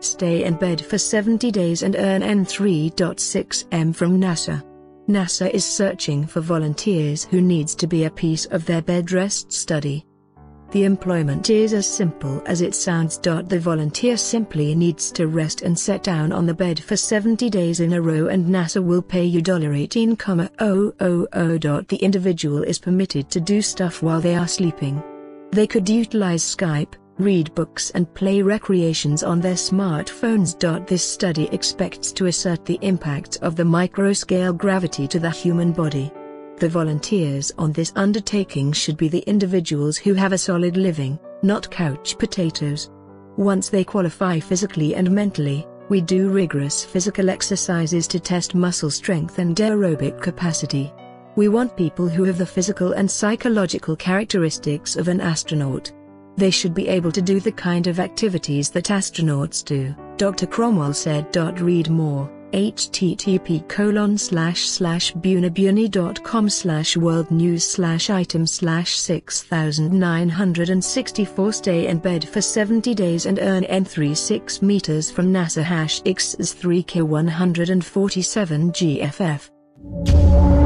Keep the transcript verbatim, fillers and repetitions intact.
Stay in bed for seventy days and earn N three point six M from NASA. NASA is searching for volunteers who needs to be a piece of their bed rest study. The employment is as simple as it sounds. The volunteer simply needs to rest and sit down on the bed for seventy days in a row, and NASA will pay you eighteen thousand dollars. The individual is permitted to do stuff while they are sleeping. They could utilize Skype, read books and play recreations on their smartphones. This study expects to assert the impact of the microscale gravity to the human body. The volunteers on this undertaking should be the individuals who have a solid living, not couch potatoes. Once they qualify physically and mentally, we do rigorous physical exercises to test muscle strength and aerobic capacity. We want people who have the physical and psychological characteristics of an astronaut. They should be able to do the kind of activities that astronauts do, Doctor Cromwell said. Read more, http colon slash slash bunabuni dot com slash world news slash item slash six thousand nine hundred sixty-four. Stay in bed for seventy days and earn N three point six meters from NASA hash X is three K one hundred forty-seven G F F.